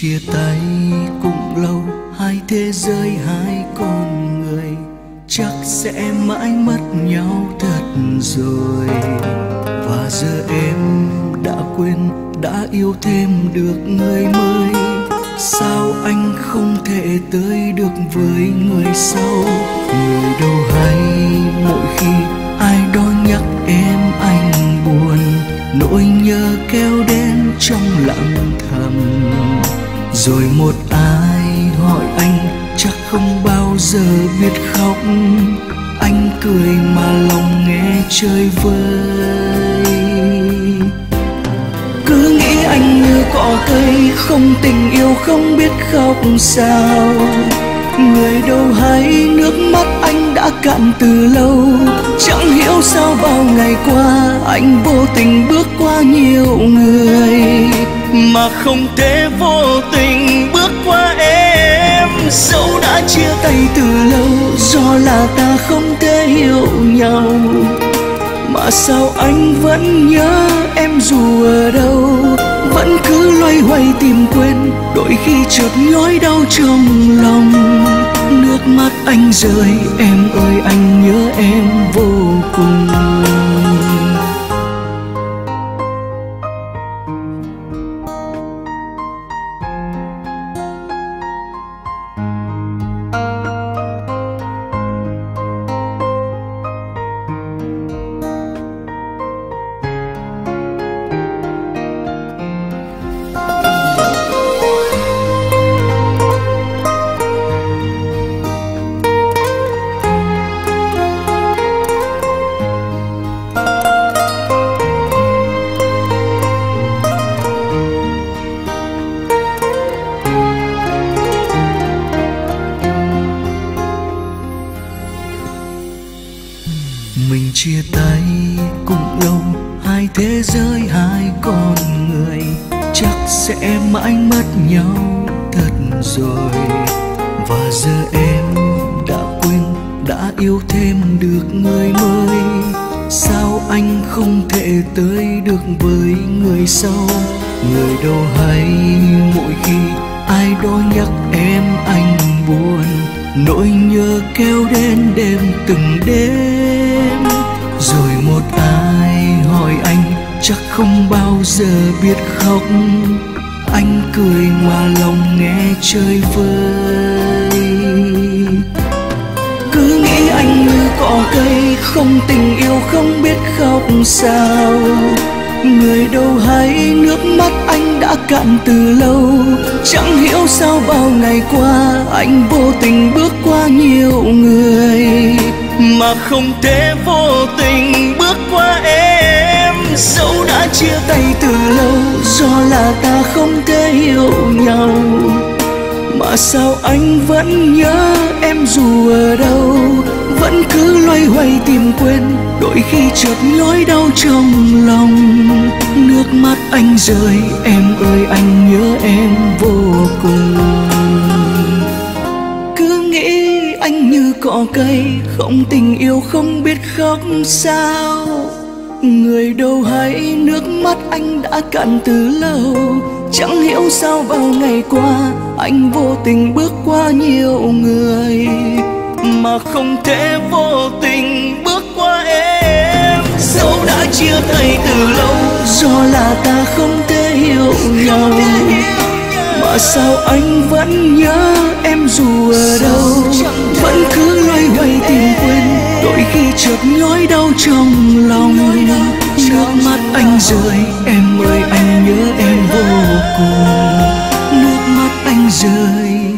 chia tay cũng lâu, hai thế giới hai con người chắc sẽ mãi mất nhau thật rồi. Và giờ em đã quên, đã yêu thêm được người mới, sao anh không thể tới được với người sau? Người đâu hay mỗi khi ai đó nhắc em anh buồn, nỗi nhớ kéo đến trong lặng thầm. Rồi một ai hỏi anh chắc không bao giờ biết khóc, anh cười mà lòng nghe chơi vơi. Cứ nghĩ anh như cỏ cây, không tình yêu không biết khóc sao. Người đâu hay nước mắt anh đã cạn từ lâu, chẳng hiểu sao bao ngày qua anh vô tình bước qua nhiều người mà không thể vô tình bước qua em. Dẫu đã chia tay từ lâu, do là ta không thể hiểu nhau, mà sao anh vẫn nhớ em dù ở đâu, vẫn cứ loay hoay tìm quên, đôi khi chợt nhói đau trong lòng. Nước mắt anh rơi, em ơi anh nhớ em vô cùng. Chia tay cũng lâu, hai thế giới hai con người chắc sẽ mãi mất nhau thật rồi. Và giờ em đã quên, đã yêu thêm được người mới, sao anh không thể tới được với người sau? Người đâu hay mỗi khi ai đó nhắc em anh buồn, nỗi nhớ kéo đến đêm từng đêm. Rồi một ai hỏi anh chắc không bao giờ biết khóc, anh cười mà lòng nghe chơi vơi. Cứ nghĩ anh như cỏ cây, không tình yêu không biết khóc sao. Người đâu hay nước mắt anh đã cạn từ lâu, chẳng hiểu sao bao ngày qua anh vô tình bước qua nhiều người mà không thể vô tình bước qua em. Dẫu đã chia tay từ lâu, do là ta không thể hiểu nhau, mà sao anh vẫn nhớ em dù ở đâu, vẫn cứ loay hoay tìm quên, đôi khi chợt nhói đau trong lòng. Nước mắt anh rơi, em ơi anh nhớ em vô cùng. Cứ nghĩ anh như cỏ cây, không tình yêu không biết khóc sao. Người đâu hay nước mắt anh đã cạn từ lâu, chẳng hiểu sao bao ngày qua anh vô tình bước qua nhiều người mà không thể vô tình bước qua em. Dẫu đã chia tay từ lâu, do là ta không thể hiểu nhau, mà sao anh vẫn nhớ em dù ở đâu, vẫn cứ loay hoay tìm quên, đôi khi chợt nhói đau trong lòng. Nước mắt anh rơi, em ơi anh nhớ em vô cùng. Nước mắt anh rơi,